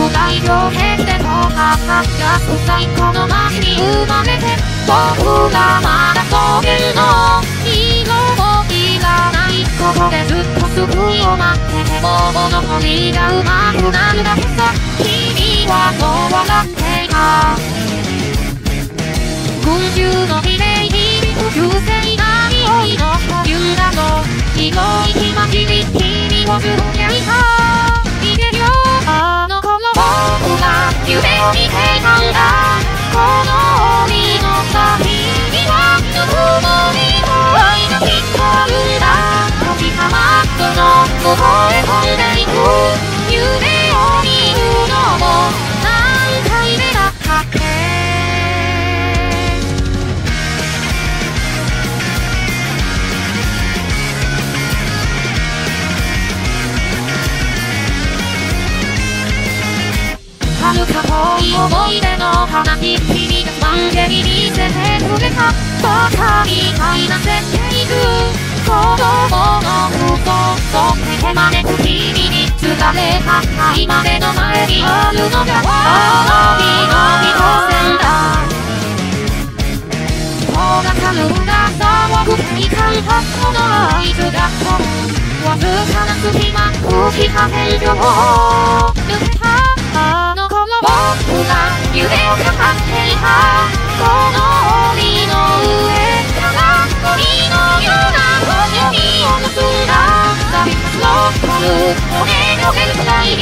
古代表現でも花が深いこの街に生まれて、僕がまだそういうの色もいらない。ここでずっと救いを待ってても物語がうまくなるだけさ。君はもう笑っていた。群衆の美麗に急性な匂いの保留なの広い気持ちに君をずっと焼いた。夢を見てたんだ。この帯の先にはぬくもりの愛が光るんだ。時たまどのこへ飛んでいく夢を見るのも何回目だったっけ。遥か遠い思い出の花に君がまるでに見せてくれた。バカみたいな設定図子供の嘘そってまねく君に継がれた愛までの前にあるのが大きな挑戦だ。遠ざかるんだそうに感覚の合図が飛ぶわずかな隙間浮き破片状抜けた。僕が夢を語っていた。この檻の上からゴミのような星を盗んだ。寂しさの光る骨の全体に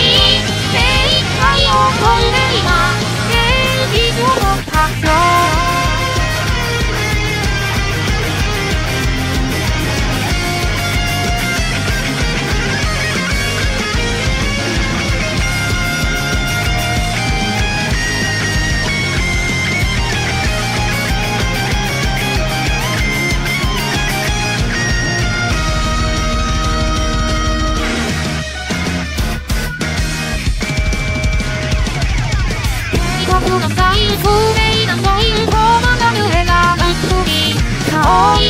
精一杯を込んで今現実の発表。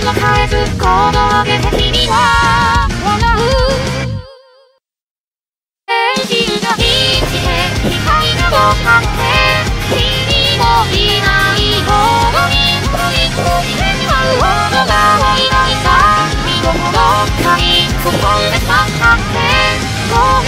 「ごめん」